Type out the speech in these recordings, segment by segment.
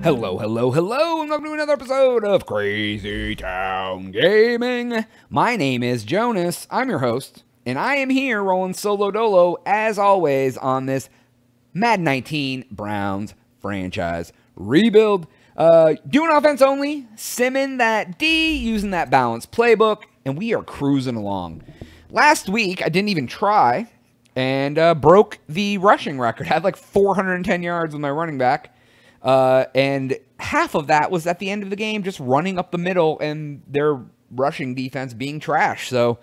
Hello, hello, hello, and welcome to another episode of Crazy Town Gaming. My name is Jonas, I'm your host, and I am here rolling solo dolo, as always, on this Madden 19 Browns franchise rebuild. Doing offense only, simming that D, using that balanced playbook, and we are cruising along. Last week, I didn't even try, and broke the rushing record. I had like 410 yards with my running back. And half of that was at the end of the game, just running up the middle and their rushing defense being trash. So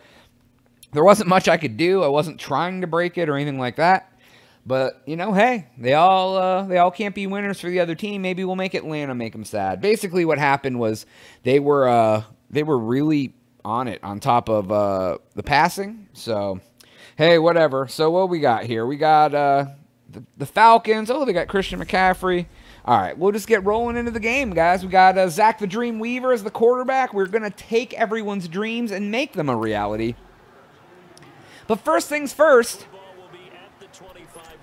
there wasn't much I could do. I wasn't trying to break it or anything like that. But, you know, hey, they all can't be winners for the other team. Maybe we'll make Atlanta make them sad. Basically what happened was they were really on it on top of the passing. So, hey, whatever. So what we got here? We got the Falcons. Oh, they got Christian McCaffrey. All right, we'll just get rolling into the game, guys. We got Zach the Dream Weaver as the quarterback. We're going to take everyone's dreams and make them a reality. But first things first,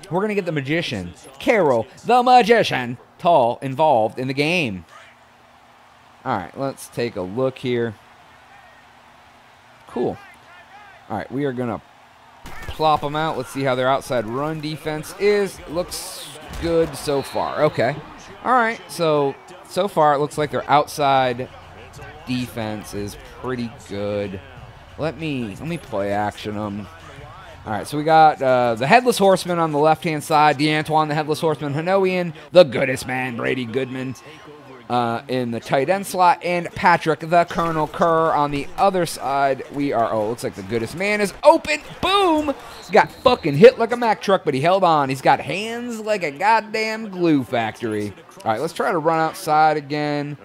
we're going to get the magician, Carol the Magician Tull, involved in the game. All right, let's take a look here. Cool. All right, we are going to plop them out. Let's see how their outside run defense is. Looks good so far. Okay. All right, so far it looks like their outside defense is pretty good. Let me play action them. All right, so we got the Headless Horseman on the left-hand side, DeAntoine, the Headless Horseman, Hanoian, the Goodest Man, Brady Goodman in the tight end slot, and Patrick, the Colonel Kerr on the other side. We are, oh, it looks like the Goodest Man is open. Boom! Got fucking hit like a Mack truck, but he held on. He's got hands like a goddamn glue factory. All right, let's try to run outside again.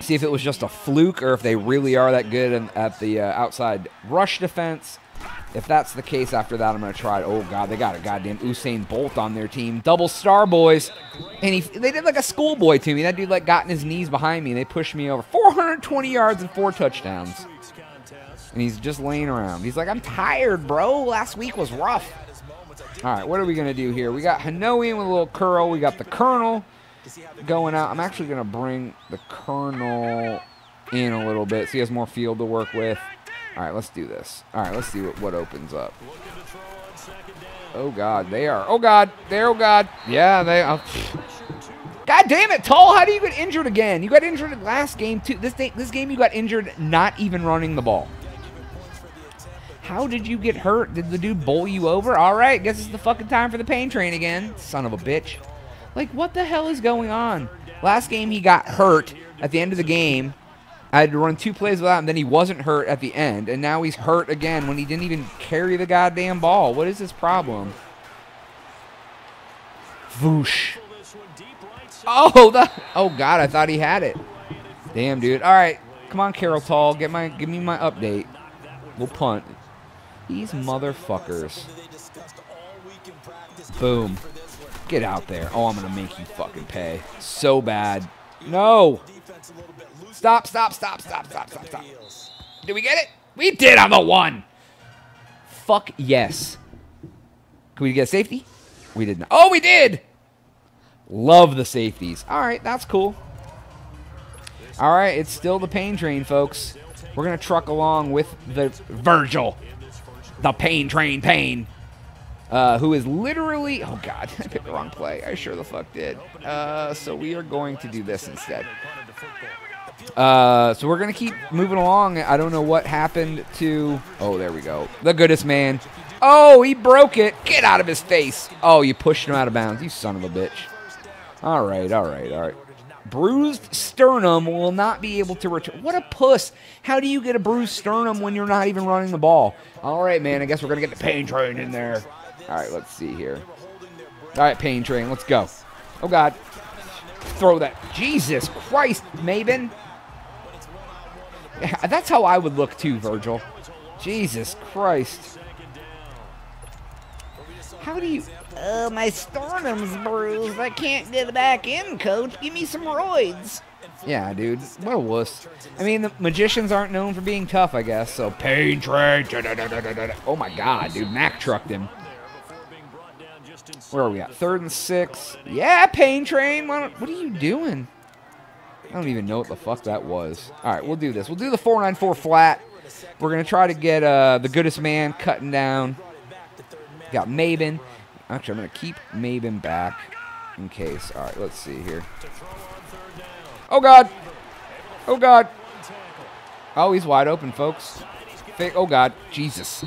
See if it was just a fluke or if they really are that good at the outside rush defense. If that's the case, after that, I'm going to try it. Oh, God, they got a goddamn Usain Bolt on their team. Double star, boys. And they did like a schoolboy to me. That dude, like, got in his knees behind me, and they pushed me over. 420 yards and 4 touchdowns. And he's just laying around. He's like, I'm tired, bro. Last week was rough. All right, what are we going to do here? We got Hanoian with a little curl. We got the Colonel going out. I'm actually going to bring the Colonel in a little bit so he has more field to work with. All right, let's do this. All right, let's see what opens up. Oh, God, they are. Oh, God. They're, oh, God. Yeah, they are. God damn it, Tull. How do you get injured again? You got injured last game, too. This game you got injured not even running the ball. How did you get hurt? Did the dude bowl you over? All right, guess it's the fucking time for the pain train again. Son of a bitch. Like, what the hell is going on? Last game he got hurt at the end of the game. I had to run 2 plays without him, then he wasn't hurt at the end, and now he's hurt again when he didn't even carry the goddamn ball. What is his problem? Voosh. Oh, oh God, I thought he had it. Damn, dude. All right, come on, Carol Tull, give me my update. We'll punt. These motherfuckers. Boom. Get out there. Oh, I'm gonna make you fucking pay so bad. No. Stop, stop, stop, stop, stop, stop, stop. Did we get it? We did on the 1. Fuck yes. Can we get a safety? We did not. Oh, we did! Love the safeties. All right, that's cool. All right, it's still the pain train, folks. We're going to truck along with the Virgil. The pain train pain. Who is literally... Oh, God. I picked the wrong play. I sure the fuck did. So we are going to do this instead. So we're going to keep moving along. I don't know what happened to... Oh, there we go. The Goodest Man. Oh, he broke it. Get out of his face. Oh, you pushed him out of bounds. You son of a bitch. All right, all right, all right. Bruised sternum will not be able to return. What a puss. How do you get a bruised sternum when you're not even running the ball? All right, man. I guess we're going to get the pain train in there. All right, let's see here. All right, pain train. Let's go. Oh, God. Throw that. Jesus Christ, Maven. Yeah, that's how I would look too, Virgil. Jesus Christ. How do you... my sternum's bruised. I can't get back in, coach. Give me some roids. Yeah, dude. What a wuss. I mean, the magicians aren't known for being tough, I guess. So, pain train. Oh, my God, dude. Mack trucked him. Where are we at? 3rd and 6. Yeah, Pain Train. What are you doing? I don't even know what the fuck that was. All right, we'll do this. We'll do the 494 flat. We're going to try to get the Goodest Man cutting down. Got Maven. Actually, I'm going to keep Maven back in case. All right, let's see here. Oh, God. Oh, God. Oh, he's wide open, folks. Oh, God. Jesus.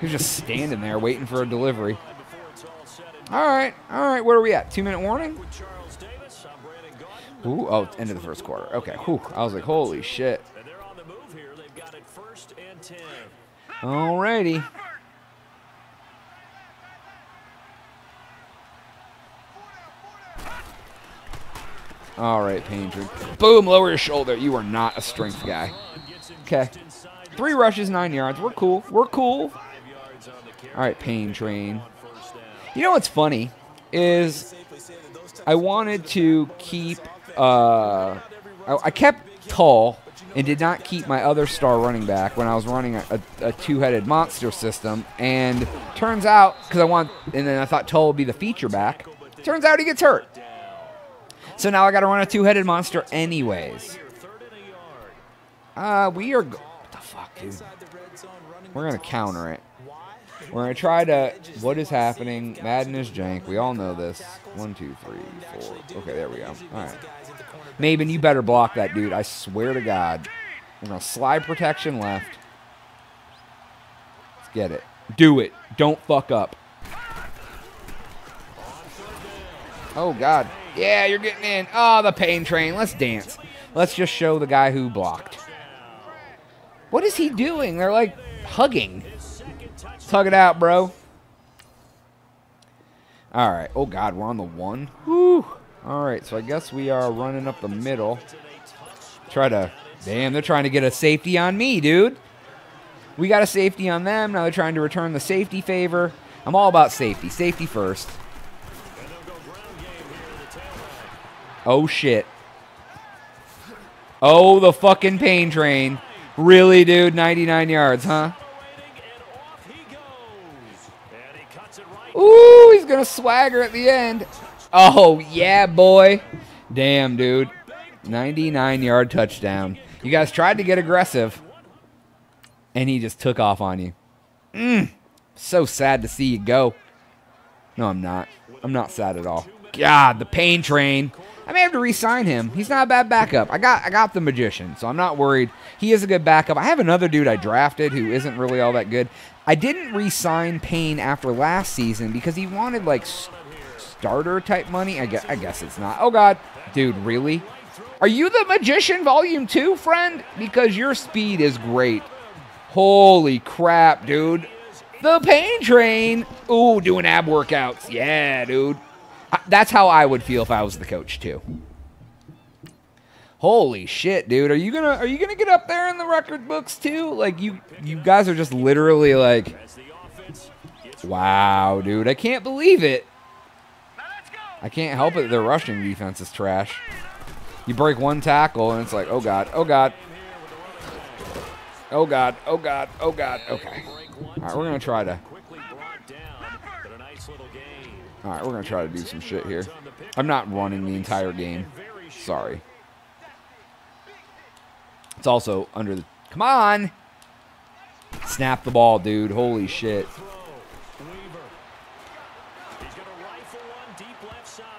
He's just standing there waiting for a delivery. All right. All right. Where are we at? 2-minute warning? Ooh, oh, end of the 1st quarter. Okay. Whew. I was like, holy shit. Alrighty. All right, Painter. Boom, lower your shoulder. You are not a strength guy. Okay. 3 rushes, 9 yards. We're cool. We're cool. All right, Pain Train. You know what's funny is I wanted to keep I kept Tull and did not keep my other star running back when I was running a two-headed monster system. And turns out, because I want, and then I thought Tull would be the feature back. Turns out he gets hurt. So now I got to run a two-headed monster anyways. We are... What the fuck, dude? We're going to counter it. We're going to try to... What is happening? Madden is jank. We all know this. 1, 2, 3, 4. Okay, there we go. All right. Maven, you better block that dude. I swear to God. We're going to slide protection left. Let's get it. Do it. Don't fuck up. Oh, God. Yeah, you're getting in. Oh, the Pain Train. Let's dance. Let's just show the guy who blocked. What is he doing? They're, like, hugging. Let's hug it out, bro. All right. Oh, God, we're on the 1. Whew. All right, so I guess we are running up the middle. Try to... Damn, they're trying to get a safety on me, dude. We got a safety on them. Now they're trying to return the safety favor. I'm all about safety. Safety first. Oh, shit. Oh, the fucking Pain Train. Really, dude? 99 yards, huh? Ooh, he's going to swagger at the end. Oh, yeah, boy. Damn, dude. 99-yard touchdown. You guys tried to get aggressive, and he just took off on you. So sad to see you go. No, I'm not. I'm not sad at all. God, the Pain Train. I may have to re-sign him. He's not a bad backup. I got the Magician, so I'm not worried. He is a good backup. I have another dude I drafted who isn't really all that good. I didn't re-sign Payne after last season because he wanted, like, starter-type money. I guess it's not. Oh, God. Dude, really? Are you the Magician Volume 2, friend? Because your speed is great. Holy crap, dude. The Pain Train. Ooh, doing ab workouts. Yeah, dude. That's how I would feel if I was the coach too. Holy shit, dude! Are you gonna get up there in the record books too? Like you guys are just literally like, wow, dude! I can't believe it. I can't help it. Their rushing defense is trash. You break one tackle and it's like, oh God, oh God, oh God, oh God, oh God. Okay. All right, we're gonna try to. All right, we're going to try to do some shit here. I'm not running the entire game. Sorry. It's also under the... Come on! Snap the ball, dude. Holy shit.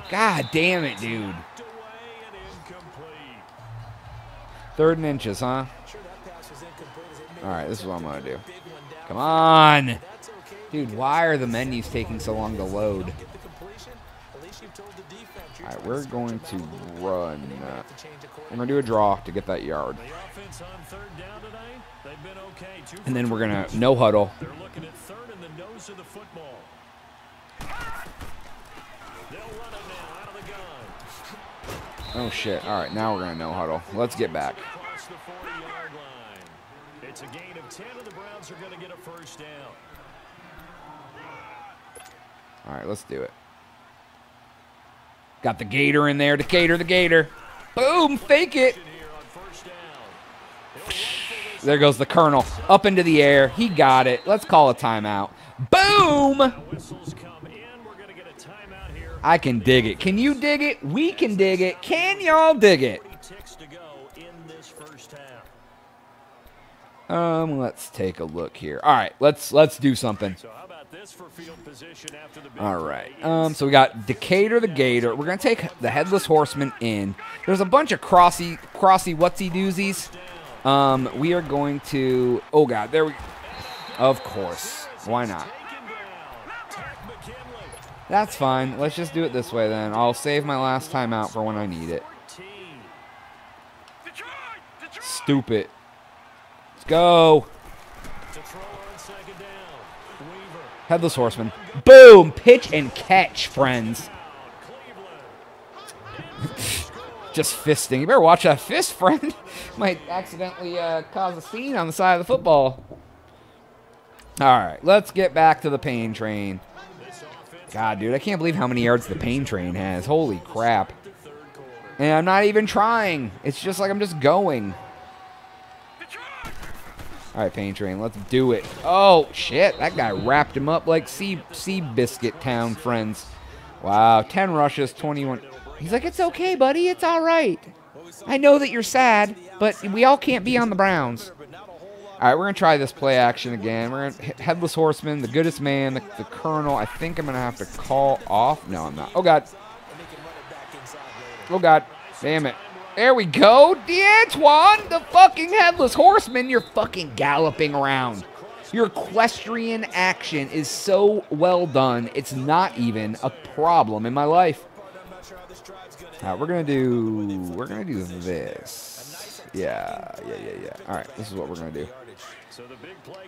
God damn it, dude. 3rd and inches, huh? All right, this is what I'm going to do. Come on! Dude, why are the menus taking so long to load? All right, we're going to run. We're going to do a draw to get that yard. And then we're going to no huddle. Oh, shit. All right, now we're going to no huddle. Let's get back. It's a gain of 10, and the Browns are going to get a 1st down. All right, let's do it. Got the Gator in there. Decatur, the Gator. Boom, fake it. There goes the Colonel. Up into the air. He got it. Let's call a timeout. Boom. I can dig it. Can you dig it? We can dig it. Can y'all dig it? Let's take a look here. All right, let's do something. All right. So we got Decatur the Gator. We're gonna take the Headless Horseman in. There's a bunch of crossy whatsy doozies. We are going to. Oh God, there we. Of course. Why not? That's fine. Let's just do it this way then. I'll save my last timeout for when I need it. Stupid. Let's go. Headless Horseman. Boom! Pitch and catch, friends. Just fisting. You better watch that fist, friend. Might accidentally cause a scene on the side of the football. All right, let's get back to the pain train. God, dude, I can't believe how many yards the pain train has. Holy crap. And I'm not even trying. It's just like I'm just going. All right, pain train, let's do it. Oh, shit, that guy wrapped him up like Sea Biscuit Town, friends. Wow, 10 rushes, 21. He's like, it's okay, buddy, it's all right. I know that you're sad, but we all can't be on the Browns. All right, we're going to try this play action again. We're going to hit Headless Horseman, the Goodest Man, the Colonel. I think I'm going to have to call off. No, I'm not. Oh, God. Oh, God. Damn it. There we go. DeAntoine, the fucking Headless Horseman. You're fucking galloping around. Your equestrian action is so well done. It's not even a problem in my life. All right, we're going to do this. Yeah. All right, this is what we're going to do.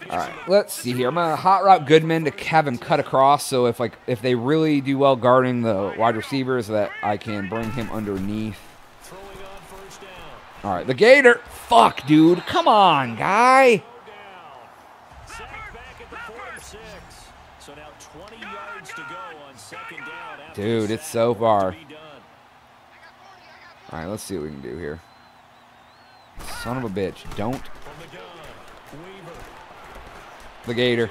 All right, let's see here. I'm going to hot route Goodman to have him cut across, so if they really do well guarding the wide receivers, that I can bring him underneath. All right, the Gator. Fuck, dude. Come on, guy. Dude, it's so far. All right, let's see what we can do here. Son of a bitch. Don't. The Gator.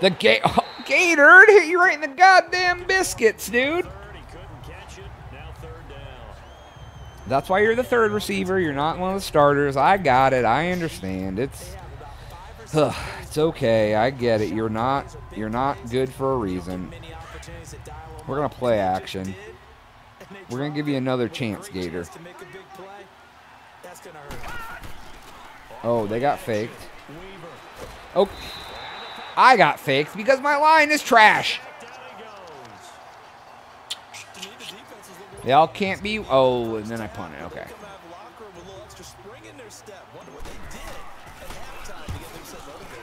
The Gator hit you right in the goddamn biscuits, dude. That's why you're the third receiver. You're not one of the starters. I got it. I understand. It's okay. I get it. You're not good for a reason. We're gonna play action. We're gonna give you another chance, Gator. Oh, they got faked. Oh, I got faked because my line is trash. They all can't be. Oh, and then I punt it. Okay.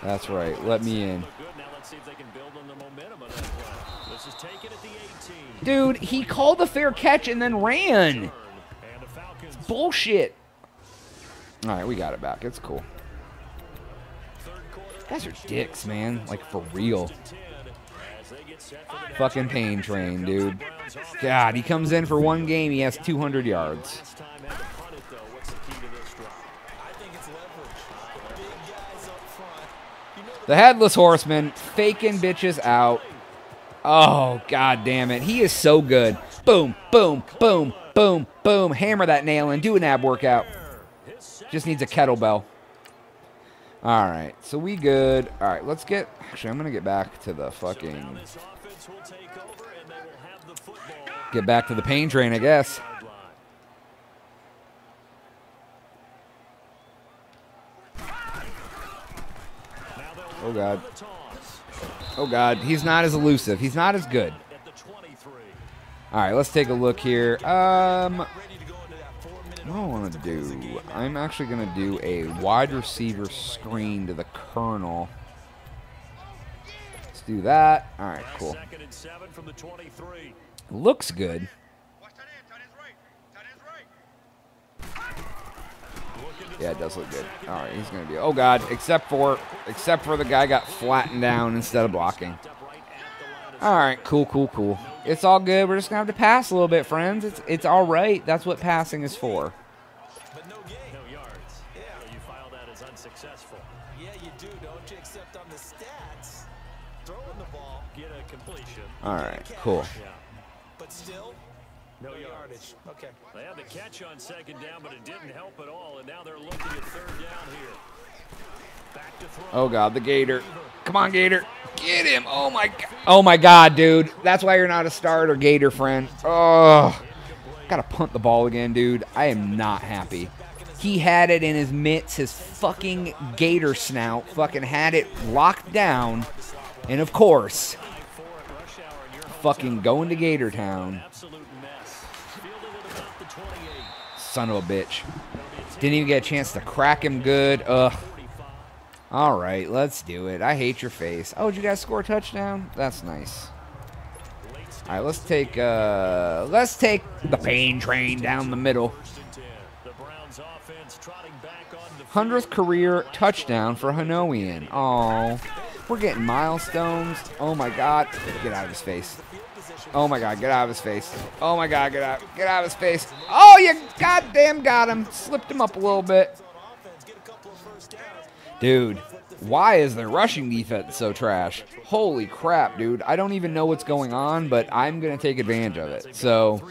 That's right. Let me in. Dude, he called the fair catch and then ran. It's bullshit. All right, we got it back. It's cool. You guys are dicks, man. Like, for real. Fucking pain train, dude. God, he comes in for one game, he has 200 yards. The Headless Horseman faking bitches out. Oh, god damn it. He is so good. Boom, boom, boom, boom, boom. Hammer that nail in. Do an ab workout. Just needs a kettlebell. All right, so we good. All right, let's get... Actually, I'm going to get back to the fucking... Get back to the pain train, I guess. Oh, God. Oh, God. He's not as elusive. He's not as good. All right, let's take a look here. What do I want to do? I'm actually going to do a wide receiver screen to the Colonel. Let's do that. All right, cool. Looks good. Yeah, it does look good. All right, he's going to be... Oh, God, except for the guy got flattened down instead of blocking. All right, cool. It's all good. We're just going to have to pass a little bit, friends. It's all right. That's what passing is for. But no gain. No yards. Yeah. You file that as unsuccessful. Yeah, you do, don't you? Except on the stats. Throwing the ball. Get a completion. All right, cool. Yeah. but still no yardage. Okay. They had the catch on second down, but it didn't help at all, and now they're looking at third down here. Back to throw. Oh God, the Gator. Come on, Gator. Get him. Oh my God. Oh my God, dude. That's why you're not a starter, Gator friend. Oh. Gotta punt the ball again, dude. I am not happy. He had it in his mitts, his fucking gator snout, fucking had it locked down, and of course, fucking going to Gator Town. Son of a bitch. Didn't even get a chance to crack him good. Ugh. All right, let's do it. I hate your face. Oh, did you guys score a touchdown? That's nice. All right, let's take the pain train down the middle. 100th career touchdown for Hanoian. Oh, we're getting milestones. Oh my God, get out of his face. Oh my God, get out of his face. Oh my God, get out of his face. Oh, you goddamn got him. Slipped him up a little bit. Dude, why is their rushing defense so trash? Holy crap, dude. I don't even know what's going on, but I'm going to take advantage of it. So,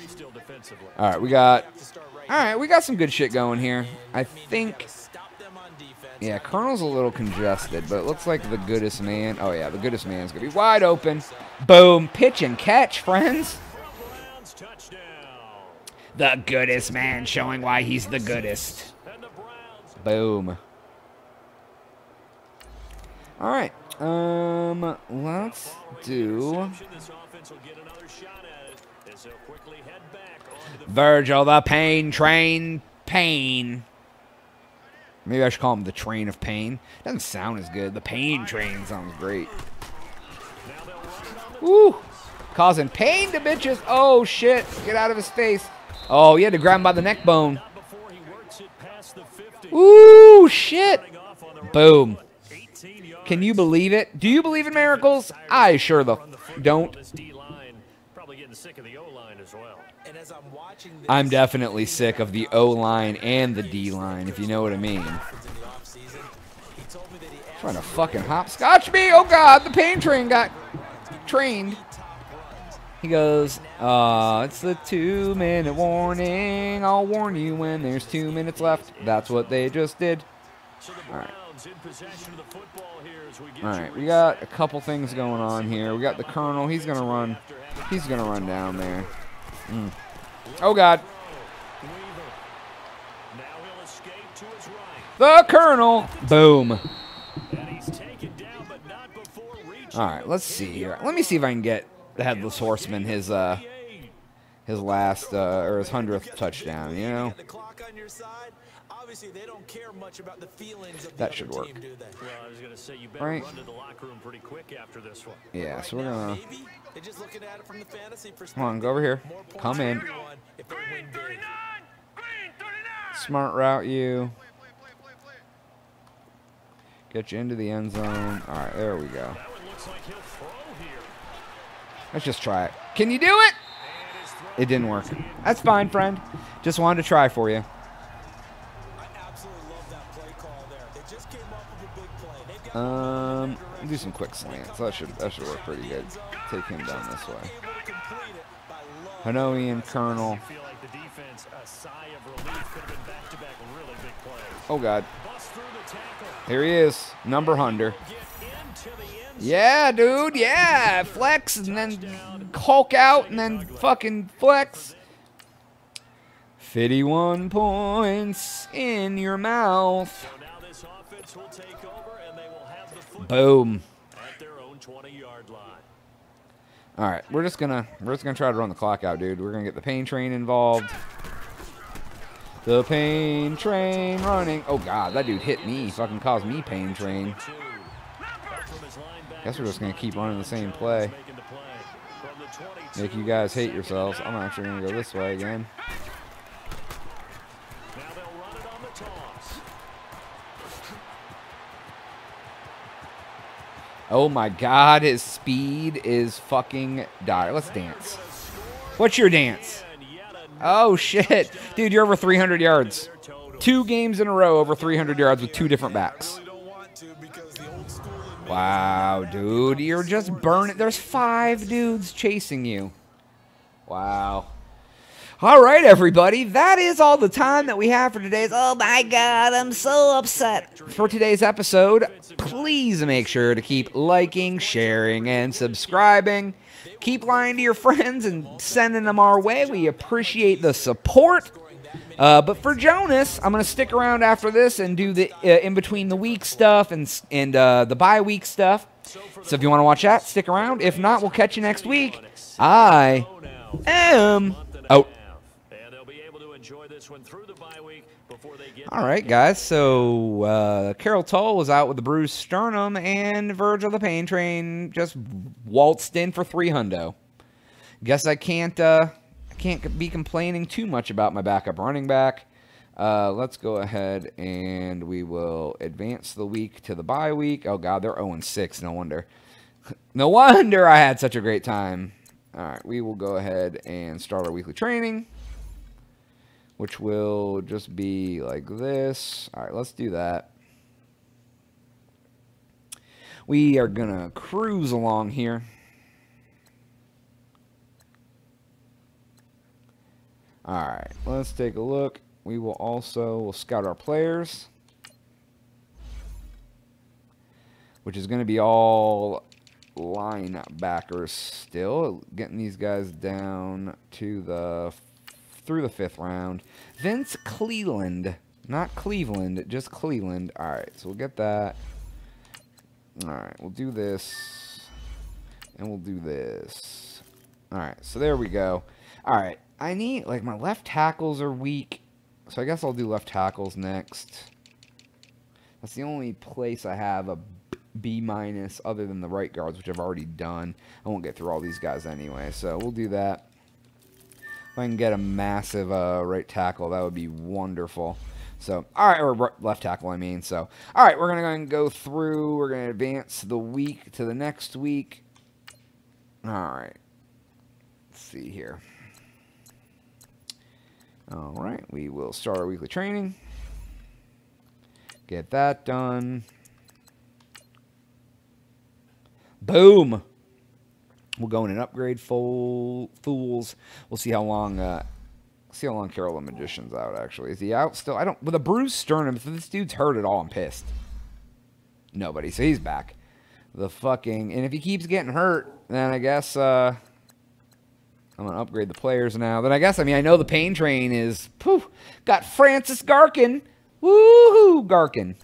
all right, we got some good shit going here. I think, yeah, Colonel's a little congested, but it looks like the goodest man. Oh, yeah, the goodest man's going to be wide open. Boom, pitch and catch, friends. The goodest man showing why he's the goodest. Boom. All right, let's do Virgil the Pain Train Pain. Maybe I should call him the Train of Pain. Doesn't sound as good. The Pain Train sounds great. Woo, causing pain to bitches. Oh shit, get out of his face. Oh, you had to grab him by the neck bone. Ooh, shit. Boom. Can you believe it? Do you believe in miracles? I sure the don't. I'm definitely sick of the O-line and the D-line, if you know what I mean. Trying to fucking hopscotch me. Oh, God. The pain train got trained. He goes, it's the 2-minute warning. I'll warn you when there's 2 minutes left. That's what they just did. All right. All right, we got a couple things going on here. We got the Colonel. He's going to run. He's going to run down there. Mm. Oh, God. The Colonel. Boom. All right, let's see here. Let me see if I can get the Headless Horseman his last or his 100th touchdown, you know. Obviously, they don't care much about the feelings of the other team, do they? Well, I was gonna say you better run to the locker room pretty quick after this one. Yeah, so we're gonna. They're just looking at it from the fantasy perspective. Come on, go over here. Come in. Green 39! Smart route you. Get you into the end zone. All right, there we go. Let's just try it. Can you do it? It didn't work. That's fine, friend. Just wanted to try for you. Do some quick slants. That should work pretty good. Take him down this way. Hanoian Colonel. Oh God. Here he is. Number 100. Yeah, dude. Yeah. Flex and then Hulk out and then fucking flex. 51 points in your mouth. Boom. At their own 20-yard line. All right, we're just gonna try to run the clock out, dude. We're gonna get the pain train involved. The pain train running. Oh God, that dude hit me. Fucking caused me pain train. Guess we're just gonna keep running the same play. Make you guys hate yourselves. I'm actually gonna go this way again. Oh my God, his speed is fucking dire. Let's dance. What's your dance? Oh shit. Dude, you're over 300 yards. 2 games in a row over 300 yards with 2 different backs. Wow, dude. You're just burning. There's 5 dudes chasing you. Wow. All right, everybody. That is all the time that we have for today's... Oh, my God. I'm so upset. For today's episode, please make sure to keep liking, sharing, and subscribing. Keep lying to your friends and sending them our way. We appreciate the support. But for Jonas, I'm going to stick around after this and do the in-between-the-week stuff and the bye-week stuff. So if you want to watch that, stick around. If not, we'll catch you next week. I am out. All right, guys. So Carol Tull was out with the bruised sternum, and Virgil the Pain Train just waltzed in for $300. Guess I can't be complaining too much about my backup running back. Let's go ahead and we will advance the week to the bye week. Oh God, they're 0-6. No wonder. No wonder I had such a great time. All right, we will go ahead and start our weekly training, which will just be like this. All right, let's do that. We are going to cruise along here. All right, let's take a look. We will also scout our players, which is going to be all linebackers still. Getting these guys down to the... through the 5th round. Vince Cleland. Not Cleveland, just Cleland. All right, so we'll get that. All right, we'll do this. And we'll do this. All right, so there we go. All right, I need, like, my left tackles are weak. So I guess I'll do left tackles next. That's the only place I have a B- other than the right guards, which I've already done. I won't get through all these guys anyway, so we'll do that. If I can get a massive right tackle, that would be wonderful. So, all right, or left tackle, I mean. So, all right, we're going to go through. We're going to advance the week to the next week. All right. Let's see here. All right, we will start our weekly training. Get that done. Boom. We'll go in and upgrade fools. We'll see how long. See how long Carol the Magician's out. Actually, is he out still? I don't. With a bruised sternum, if this dude's hurt at all, I'm pissed. Nobody. So he's back. The fucking. And if he keeps getting hurt, then I guess I'm gonna upgrade the players now. Then I guess. I mean, I know the Pain Train is. Poof. Got Francis Garkin. Woohoo, Garkin.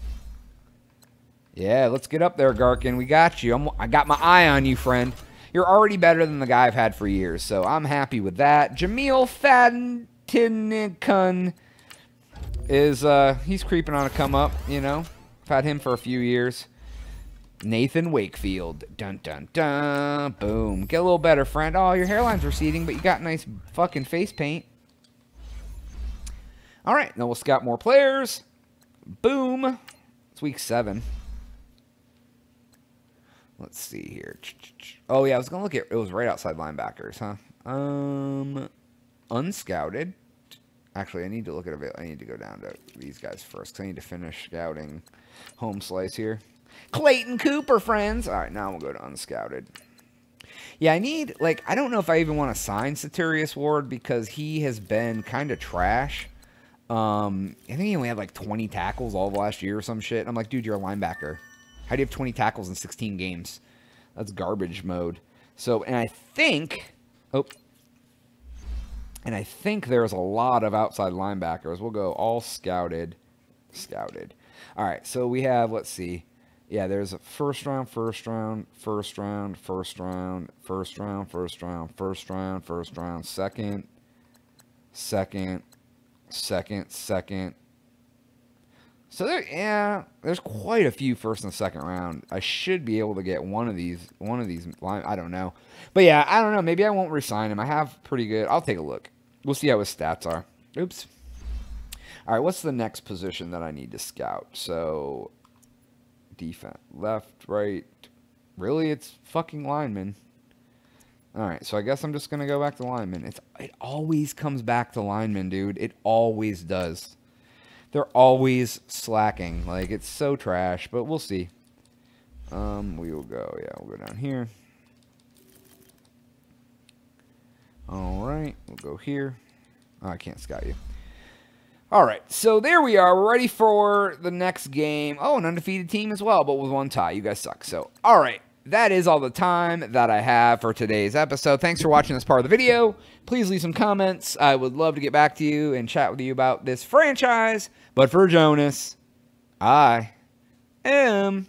Yeah, let's get up there, Garkin. We got you. I got my eye on you, friend. You're already better than the guy I've had for years, so I'm happy with that. Jameel Fattenkin is, he's creeping on a come up, you know. I've had him for a few years. Nathan Wakefield. Dun, dun, dun. Boom. Get a little better, friend. Oh, your hairline's receding, but you got nice fucking face paint. All right. Now we'll scout more players. Boom. It's week 7. Let's see here. Oh, yeah, I was going to look at... It was right outside linebackers, huh? Unscouted. Actually, I need to look at... I need to go down to these guys first, because I need to finish scouting home slice here. Clayton Cooper, friends! All right, now we'll go to unscouted. Yeah, I need... Like, I don't know if I even want to sign Saturius Ward, because he has been kind of trash. I think he only had, like, 20 tackles all of last year or some shit. I'm like, dude, you're a linebacker. How do you have 20 tackles in 16 games? That's garbage mode. So, and I think... Oh. And I think there's a lot of outside linebackers. We'll go all scouted. Scouted. All right, so we have... Let's see. Yeah, there's a first round, first round, first round, first round, first round, first round, first round, first round, second, second, second, second. So there, yeah, there's quite a few first and second round. I should be able to get one of these line. I don't know, but yeah, I don't know. Maybe I won't resign him. I have pretty good. I'll take a look. We'll see how his stats are. Oops. All right, what's the next position that I need to scout? So, defense, left, right. Really, it's fucking linemen. All right, so I guess I'm just gonna go back to linemen. It always comes back to linemen, dude. It always does. They're always slacking. Like, it's so trash, but we'll see. We will go. Yeah, we'll go down here. All right. go here. Oh, I can't scout you. All right, so there we are. We're ready for the next game. Oh, an undefeated team as well, but with one tie. You guys suck. So, all right. That is all the time that I have for today's episode. Thanks for watching this part of the video. Please leave some comments. I would love to get back to you and chat with you about this franchise. But for Jonas, I am...